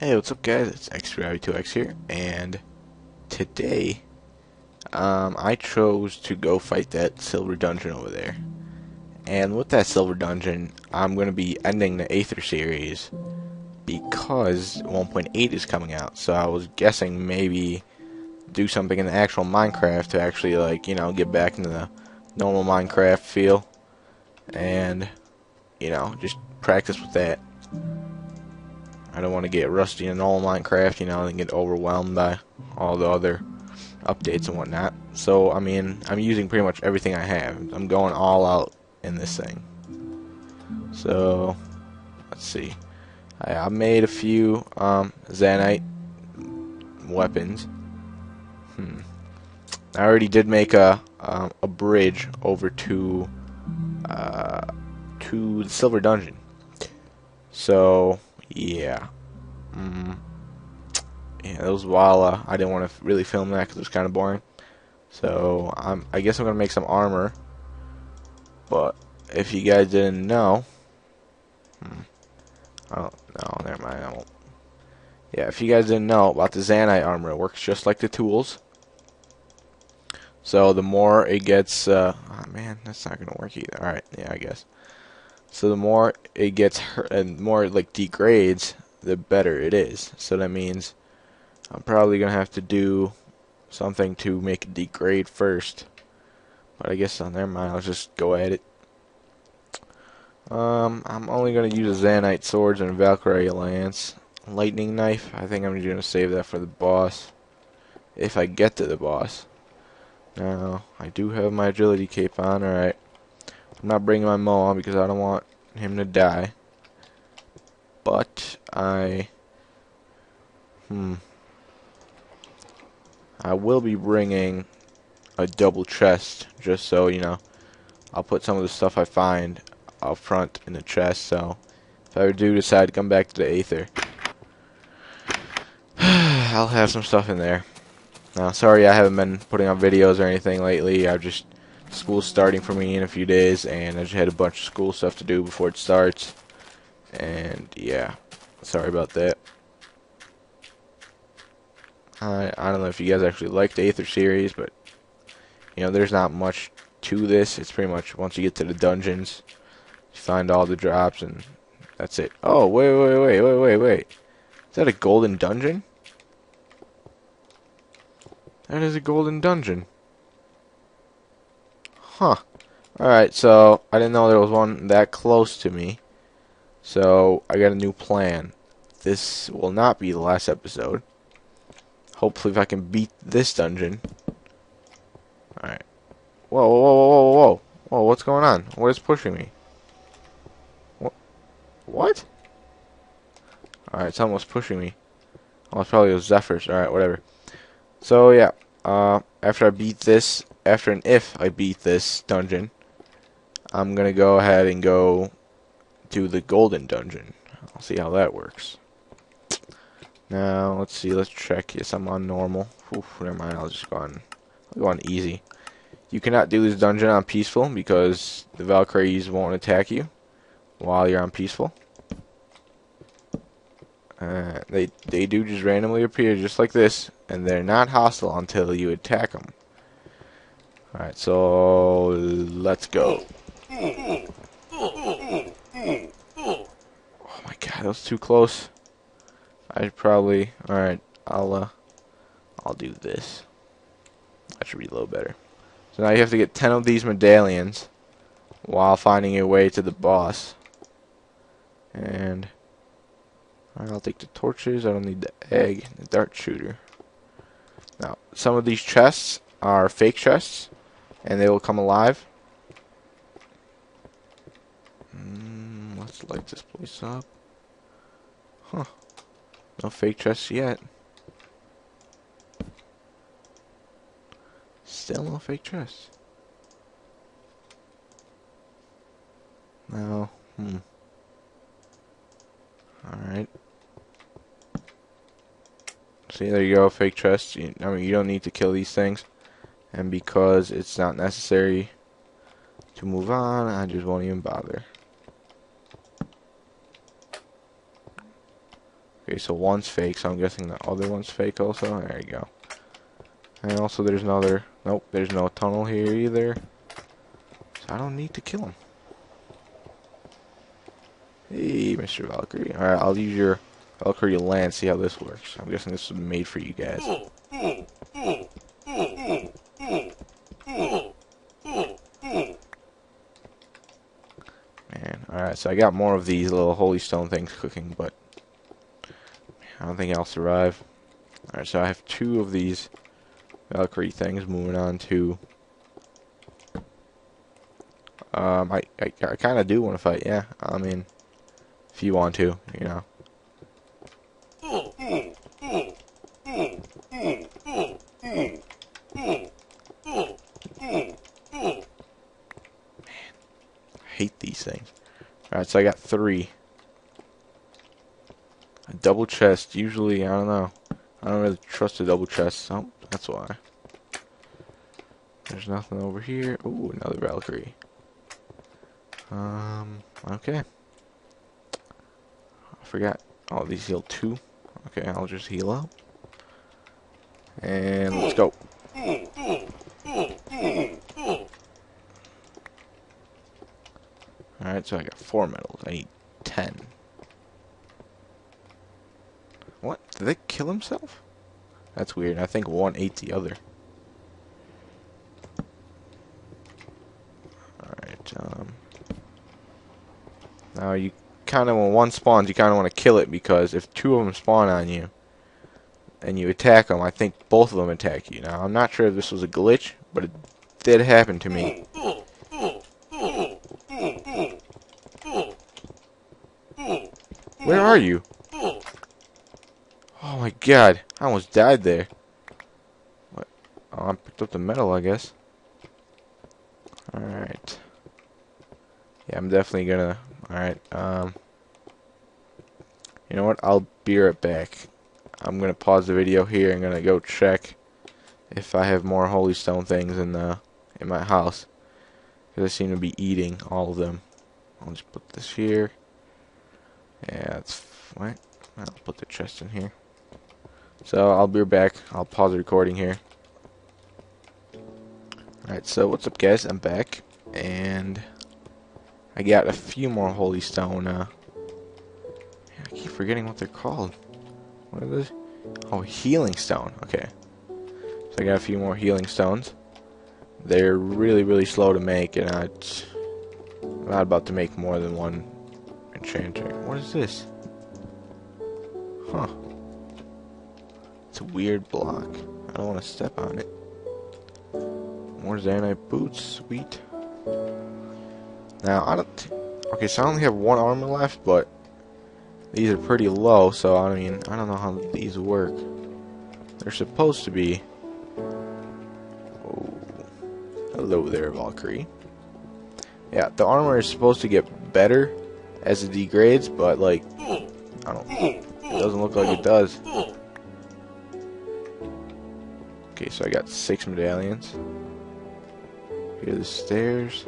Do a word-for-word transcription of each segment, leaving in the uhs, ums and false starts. Hey, what's up guys, it's x two robbie two x here, and today um, I chose to go fight that silver dungeon over there. And with that silver dungeon, I'm going to be ending the Aether series because one point eight is coming out, so I was guessing maybe do something in the actual Minecraft to actually, like, you know, get back into the normal Minecraft feel and, you know, just practice with that. I don't want to get rusty in normal Minecraft, you know, and get overwhelmed by all the other updates and whatnot. So, I mean, I'm using pretty much everything I have. I'm going all out in this thing. So, let's see. I, I made a few um, Zanite weapons. Hmm. I already did make a um, a bridge over to uh, to the silver dungeon. So yeah, mm. yeah. That was while uh, I didn't want to really film that because it was kind of boring. So I'm, I guess I'm gonna make some armor. But if you guys didn't know, hmm, I don't know. Never mind. I won't. Yeah, if you guys didn't know about the Zanite armor, it works just like the tools. So the more it gets, uh, oh man, that's not gonna work either. All right, yeah, I guess. So the more it gets hurt and more it, like, degrades, the better it is. So that means I'm probably gonna have to do something to make it degrade first. But I guess on their mind, I'll just go at it. Um, I'm only gonna use a Zanite swords and a Valkyrie lance, lightning knife. I think I'm just gonna save that for the boss, if I get to the boss. Now, I do have my agility cape on, alright. I'm not bringing my Moa because I don't want him to die. But, I... Hmm. I will be bringing a double chest, just so, you know, I'll put some of the stuff I find up front in the chest, so if I do decide to come back to the Aether, I'll have some stuff in there. Now, sorry I haven't been putting on videos or anything lately. I've just, school's starting for me in a few days, and I just had a bunch of school stuff to do before it starts. And yeah, sorry about that. I I don't know if you guys actually like the Aether series, but you know, there's not much to this. It's pretty much once you get to the dungeons, you find all the drops, and that's it. Oh wait wait wait wait wait wait! Is that a golden dungeon? That is a golden dungeon. Huh. Alright, so I didn't know there was one that close to me. So I got a new plan. This will not be the last episode. Hopefully if I can beat this dungeon. Alright. Whoa, whoa, whoa, whoa, whoa, whoa. Whoa, what's going on? What is pushing me? What? What? Alright, someone was pushing me. Oh, it's probably those Zephyrs. Alright, whatever. So yeah, uh, after I beat this, after and if I beat this dungeon, I'm gonna go ahead and go to the golden dungeon. I'll see how that works. Now let's see, let's check. Yes, I'm on normal. Oof, never mind. I'll just go on. I'll go on easy. You cannot do this dungeon on peaceful because the Valkyries won't attack you while you're on peaceful. Uh, they they do just randomly appear just like this, and they're not hostile until you attack them. Alright, so let's go. Oh my god, that was too close. I probably... Alright, I'll uh, I'll do this. I should reload better. So now you have to get ten of these medallions while finding your way to the boss. And... Alright, I'll take the torches. I don't need the egg and the dart shooter. Now, some of these chests are fake chests, and they will come alive. Mm, let's light this place up. Huh. No fake chests yet. Still no fake chests. No. Hmm. Alright. See, there you go, fake chests. You, I mean, you don't need to kill these things. And because it's not necessary to move on, I just won't even bother. Okay, so one's fake, so I'm guessing the other one's fake also. There you go. And also there's another... Nope, there's no tunnel here either. So I don't need to kill him. Hey, Mister Valkyrie. Alright, I'll use your Valkyrie land, see how this works. I'm guessing this was made for you guys. Man, alright, so I got more of these little holy stone things cooking, but I don't think I'll survive. Alright, so I have two of these Valkyrie things. Moving on to... Um, I, I, I kind of do want to fight, yeah. I mean, if you want to, you know. Man, I hate these things. Alright, so I got three. A double chest, usually, I don't know. I don't really trust a double chest, so that's why. There's nothing over here. Ooh, another Valkyrie. Um, okay. I forgot. Oh, these heal two. Okay, I'll just heal up. And let's go. Alright, so I got four medals. I need ten. What? Did they kill himself? That's weird. I think one ate the other. Alright, um... now you kind of, when one spawns, you kind of want to kill it, because if two of them spawn on you, and you attack them, I think both of them attack you. Now, I'm not sure if this was a glitch, but it did happen to me. Where are you? Oh my god, I almost died there. What? Oh, I picked up the metal, I guess. Alright. Yeah, I'm definitely gonna... Alright, um... you know what? I'll be right back. I'm gonna pause the video here. I'm gonna go check if I have more holy stone things in, the, in my house. Because I seem to be eating all of them. I'll just put this here. Yeah, it's... What? I'll put the chest in here. So, I'll be right back. I'll pause the recording here. Alright, so what's up, guys? I'm back. And... I got a few more holy stone. Uh, I keep forgetting what they're called. What are those? Oh, healing stone. Okay. So I got a few more healing stones. They're really, really slow to make, and I'm not about to make more than one enchanter. What is this? Huh. It's a weird block. I don't want to step on it. More Zanite boots. Sweet. Now, I don't... Okay, so I only have one armor left, but these are pretty low, so, I mean, I don't know how these work. They're supposed to be... Oh. Hello there, Valkyrie. Yeah, the armor is supposed to get better as it degrades, but, like, I don't... It doesn't look like it does. Okay, so I got six medallions. Here are the stairs.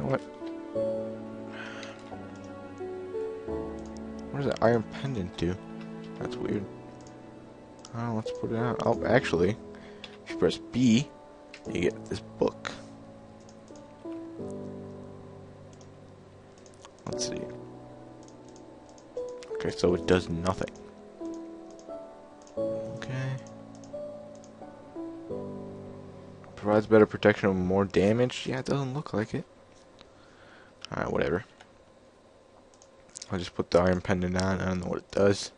What? What does the iron pendant do? That's weird. Oh, let's put it out. Oh, actually, if you press B, you get this book. Let's see. Okay, so it does nothing. Okay. Provides better protection and more damage. Yeah, it doesn't look like it. Alright, whatever. I'll just put the iron pendant on. I don't know what it does.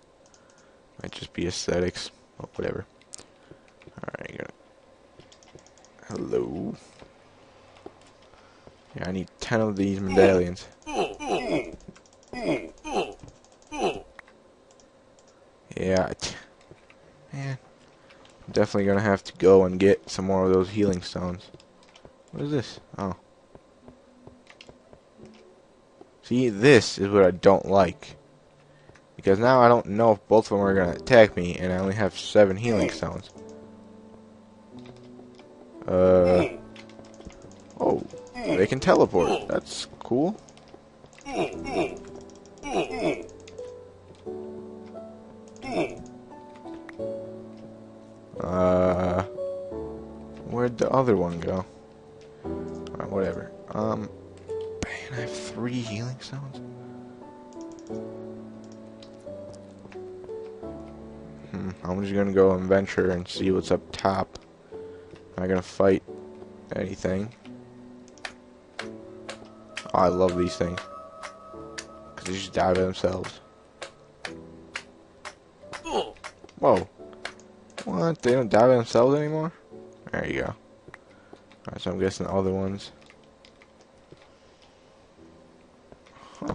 Might just be aesthetics. Oh, whatever. Alright, gonna... Hello. Yeah, I need ten of these medallions. Yeah. Man. I'm definitely gonna have to go and get some more of those healing stones. What is this? Oh. See, this is what I don't like. Because now I don't know if both of them are going to attack me, and I only have seven healing stones. Uh. Oh, they can teleport. That's cool. Uh, where'd the other one go? Alright, whatever. Um, man, I have three healing stones. Hmm, I'm just gonna go and venture and see what's up top. Not gonna fight anything. Oh, I love these things. Cause they just die by themselves. Whoa. What? They don't die by themselves anymore? There you go. Alright, so I'm guessing the other ones. Huh.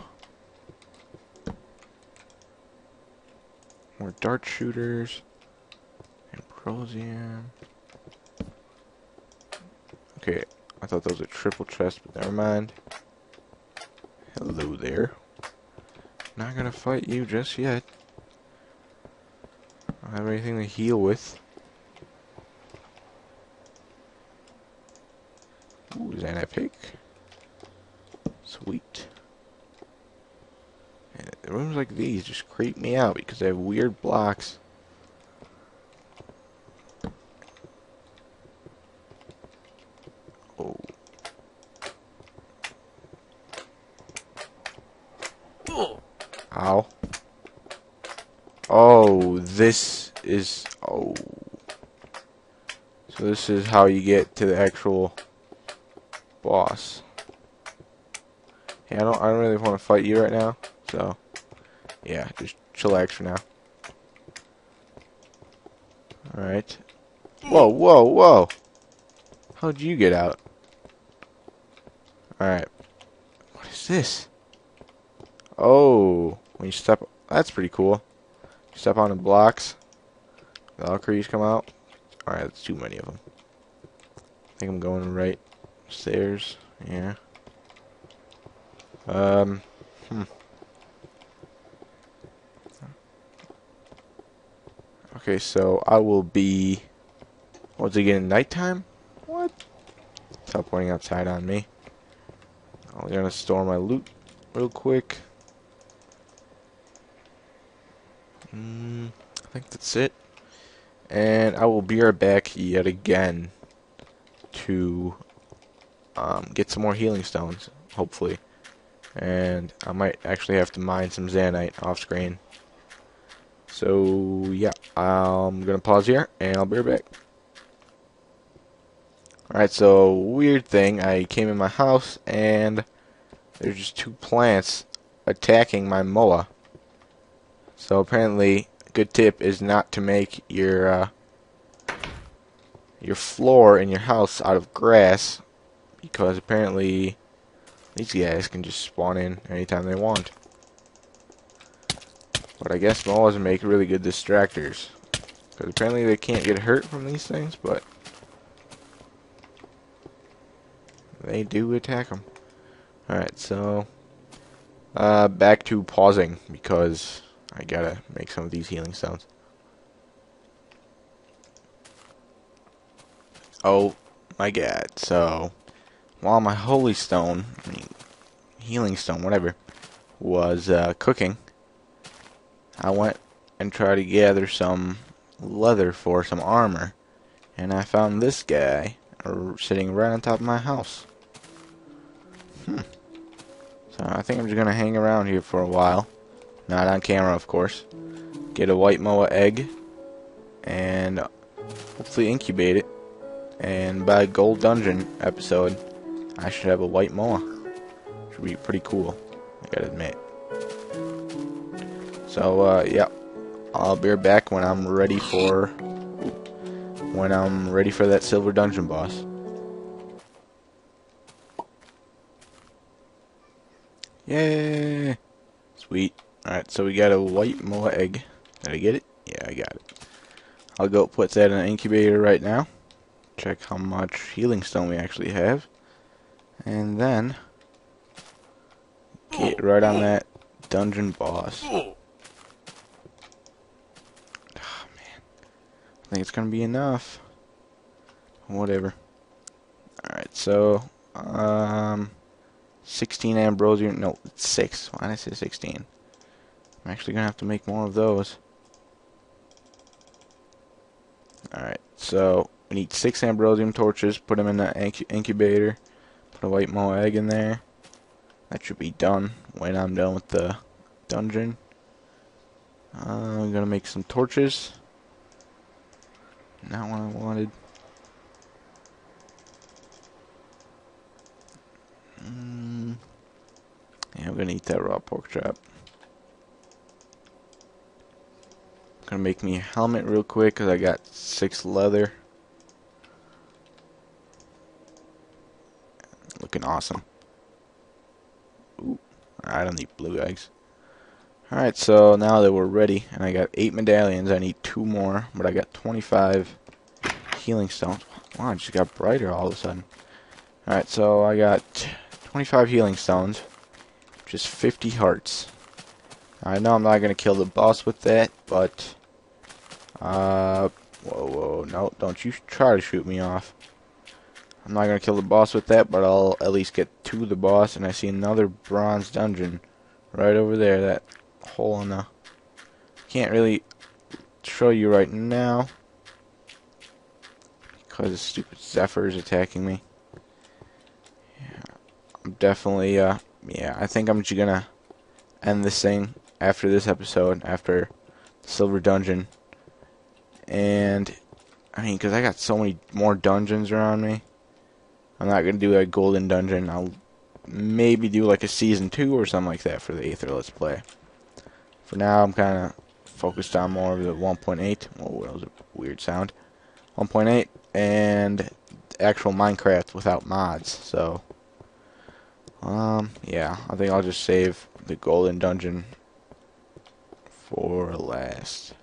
More dart shooters. Ambrosium. Okay, I thought that was a triple chest, but never mind. Hello there. Not gonna fight you just yet. I don't have anything to heal with. Ooh, Zanite pick. Sweet. And rooms like these just creep me out because they have weird blocks. Oh. Ow. Oh, this is, oh. So this is how you get to the actual boss. Yeah, I don't, I don't really want to fight you right now, so, yeah, just chillax for now. Alright. Whoa, whoa, whoa! How'd you get out? Alright. What is this? Oh, when you step, that's pretty cool. Step on the blocks. Valkyries come out. Alright, that's too many of them. I think I'm going right stairs. Yeah. Um. Hmm. Okay, so I will be. What's it getting? Nighttime? What? Stop pointing outside on me. I'm gonna store my loot real quick. Mm, I think that's it. And I will be right back yet again to um, get some more healing stones, hopefully. And I might actually have to mine some Zanite off screen. So, yeah, I'm going to pause here and I'll be right back. Alright, so weird thing. I came in my house and there's just two plants attacking my Moa. So apparently, a good tip is not to make your uh, your floor in your house out of grass, because apparently these guys can just spawn in anytime they want. But I guess moas make really good distractors, because apparently they can't get hurt from these things, but they do attack them. All right, so uh, back to pausing because I gotta make some of these healing stones. Oh my god, so while my holy stone, I mean, healing stone, whatever, was uh, cooking, I went and tried to gather some leather for some armor, and I found this guy sitting right on top of my house. Hmm. So I think I'm just gonna hang around here for a while. Not on camera, of course. Get a white Moa egg and hopefully incubate it. And by Gold Dungeon episode, I should have a white Moa. Should be pretty cool, I gotta admit. So, uh, yeah, I'll be right back when I'm ready for when I'm ready for that silver dungeon boss. Yay! Sweet. Alright, so we got a white Moa egg. Did I get it? Yeah, I got it. I'll go put that in an incubator right now. Check how much healing stone we actually have. And then get right on that dungeon boss. Oh man. I think it's gonna be enough. Whatever. Alright, so um sixteen Ambrosium, no, it's six. Why did I say sixteen? I'm actually gonna have to make more of those. Alright, so we need six Ambrosium torches. Put them in the inc incubator. Put a white Moa egg in there. That should be done when I'm done with the dungeon. Uh, I'm gonna make some torches. Not what I wanted. Mm. Yeah, I'm gonna eat that raw pork chop. I'm gonna make me a helmet real quick because I got six leather. Looking awesome. Ooh, I don't need blue eggs. Alright, so now that we're ready, and I got eight medallions, I need two more, but I got twenty-five healing stones. Wow, I just got brighter all of a sudden. Alright, so I got twenty-five healing stones, which is fifty hearts. I know I'm not going to kill the boss with that, but... Uh, whoa, whoa, no, don't you try to shoot me off. I'm not going to kill the boss with that, but I'll at least get to the boss, and I see another bronze dungeon right over there, that... hole in the... Can't really show you right now because the stupid Zephyr is attacking me. Yeah, I'm definitely uh yeah, I think I'm just gonna end this thing after this episode, after Silver Dungeon. And I mean, because I got so many more dungeons around me, I'm not gonna do a golden dungeon. I'll maybe do like a season two or something like that for the Aether Let's Play. For now, I'm kind of focused on more of the one point eight. Oh, that was a weird sound. one point eight and actual Minecraft without mods. So, um, yeah, I think I'll just save the golden dungeon for last.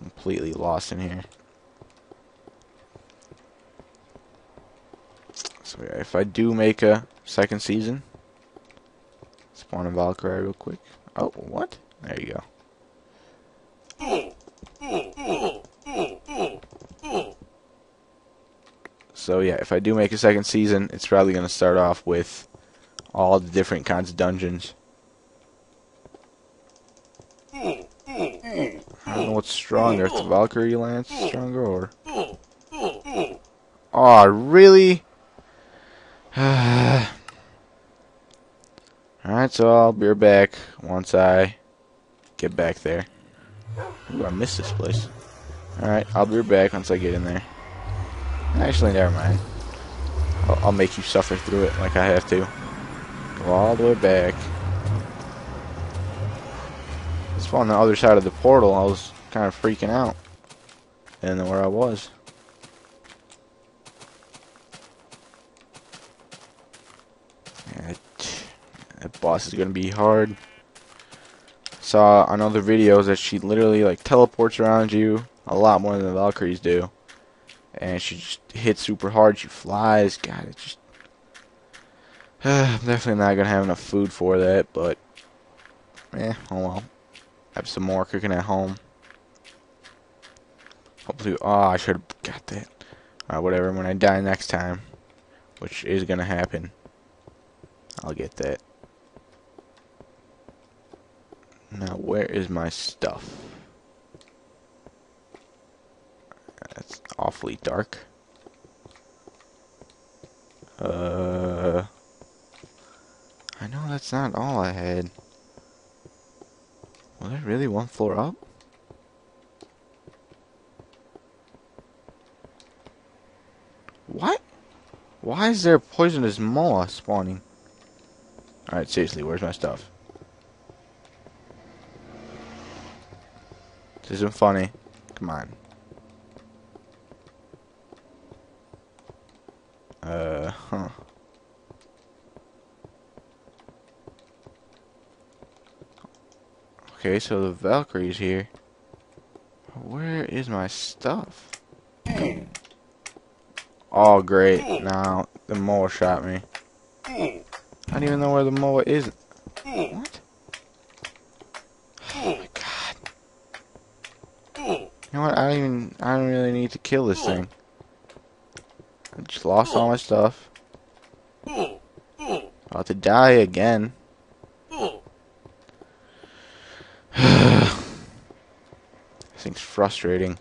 Completely lost in here. So yeah, if I do make a second season, spawn a Valkyrie real quick. Oh, what? There you go. So yeah, if I do make a second season, it's probably going to start off with all the different kinds of dungeons. I don't know what's stronger, if the Valkyrie Lance is stronger or... Aw, really? Alright, so I'll be back once I... get back there. Ooh, I missed this place. Alright, I'll be back once I get in there. Actually, never mind. I'll, I'll make you suffer through it like I have to. Go all the way back. It's on the other side of the portal. I was kind of freaking out. I didn't know where I was. That, that boss is going to be hard. Saw on other videos that she literally like teleports around you a lot more than the Valkyries do, and she just hits super hard. She flies. God, it just. Uh, I'm definitely not gonna have enough food for that, but eh, oh well. Have some more cooking at home. Hopefully, oh, I should have got that. All right, whatever. When I die next time, which is gonna happen, I'll get that. Now, where is my stuff? That's awfully dark. Uh, I know that's not all I had. Was there really one floor up? What? Why is there a poisonous Moa spawning? Alright, seriously, where's my stuff? This isn't funny. Come on. Uh, huh. Okay, so the Valkyrie's here. Where is my stuff? Oh, great. Now, the Moa shot me. I don't even know where the Moa is. What? You know what? I don't even. I don't really need to kill this thing. I just lost all my stuff. About to die again. This thing's frustrating.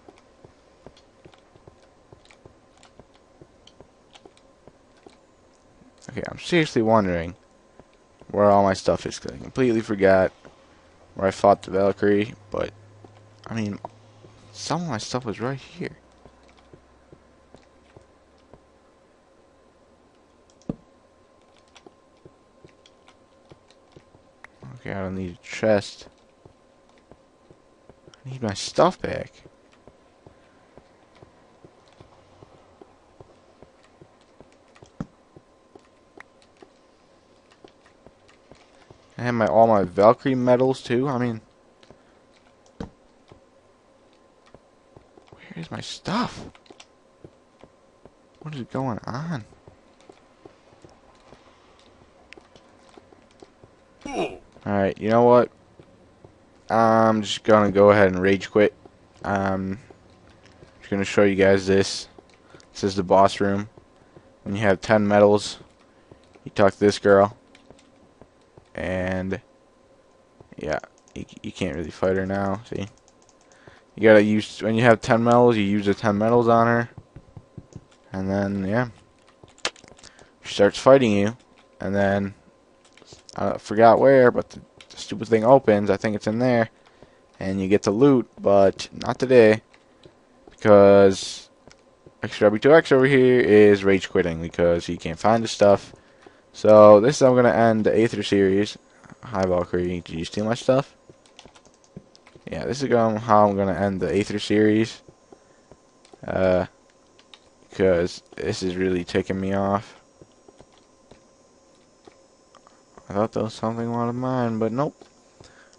Okay, I'm seriously wondering where all my stuff is, because I completely forgot where I fought the Valkyrie, but, I mean, some of my stuff was right here. Okay, I don't need a chest. I need my stuff back. I have my all my Valkyrie medals too. I mean, where's my stuff? What is going on? Alright, you know what? I'm just gonna go ahead and rage quit. Um, I'm just gonna show you guys this. This is the boss room. When you have ten medals, you talk to this girl. And yeah, you, you can't really fight her now. See, you gotta use when you have ten medals, you use the ten medals on her, and then yeah, she starts fighting you. And then I uh, forgot where, but the, the stupid thing opens. I think it's in there, and you get to loot, but not today because x robbie two x over here is rage quitting because he can't find his stuff. So, this I'm going to end the Aether series. Hi, Valkyrie. Did you steal my stuff? Yeah, this is gonna, how I'm going to end the Aether series. Uh, because this is really ticking me off. I thought that was something out of mine, but nope.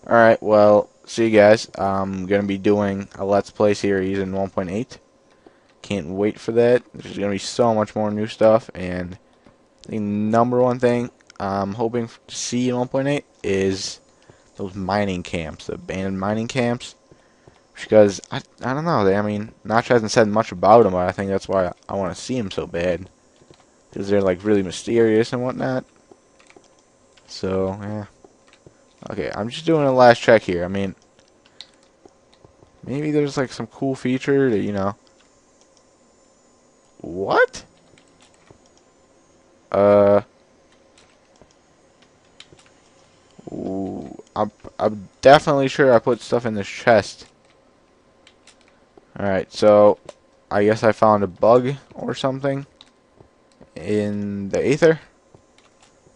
Alright, well, see you guys. I'm going to be doing a Let's Play series in one point eight. Can't wait for that. There's going to be so much more new stuff, and the number one thing I'm hoping to see in one point eight is those mining camps, the abandoned mining camps. Because, I, I don't know, they, I mean, Notch hasn't said much about them, but I think that's why I, I want to see them so bad. Because they're, like, really mysterious and whatnot. So, yeah. Okay, I'm just doing a last check here. I mean, maybe there's, like, some cool feature that, you know. What? Uh, ooh, I'm, I'm definitely sure I put stuff in this chest. Alright, so I guess I found a bug or something in the Aether.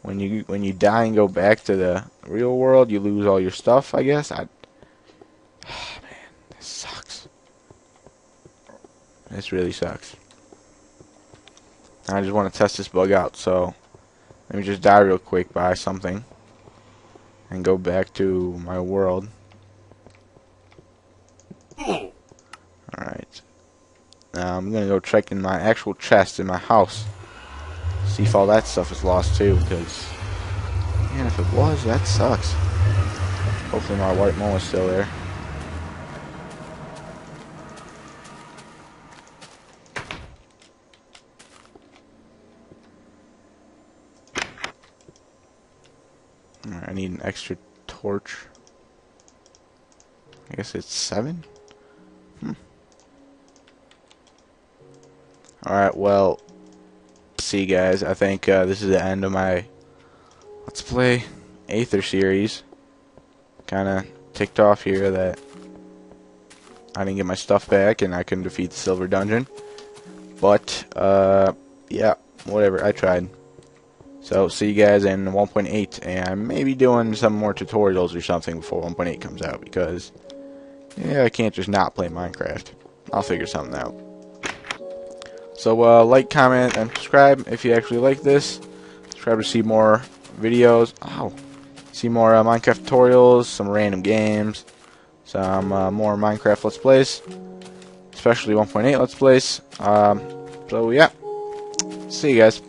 When you when you die and go back to the real world, you lose all your stuff, I guess. I, oh, man, this sucks. This really sucks. I just want to test this bug out, so let me just die real quick by something and go back to my world. Alright. Now I'm going to go check in my actual chest in my house. See if all that stuff is lost too, because, man, if it was, that sucks. Hopefully my white Moa is still there. I need an extra torch. I guess it's seven? Hmm. Alright, well, see you guys. I think uh, this is the end of my Let's Play Aether series. Kinda ticked off here that I didn't get my stuff back and I couldn't defeat the Silver Dungeon. But, uh, yeah, whatever, I tried. So, see you guys in one point eight, and I may be doing some more tutorials or something before one point eight comes out, because, yeah, I can't just not play Minecraft. I'll figure something out. So, uh, like, comment, and subscribe if you actually like this. Subscribe to see more videos. Oh, see more uh, Minecraft tutorials, some random games, some uh, more Minecraft Let's Plays, especially one point eight Let's Plays. Um, so, yeah, see you guys.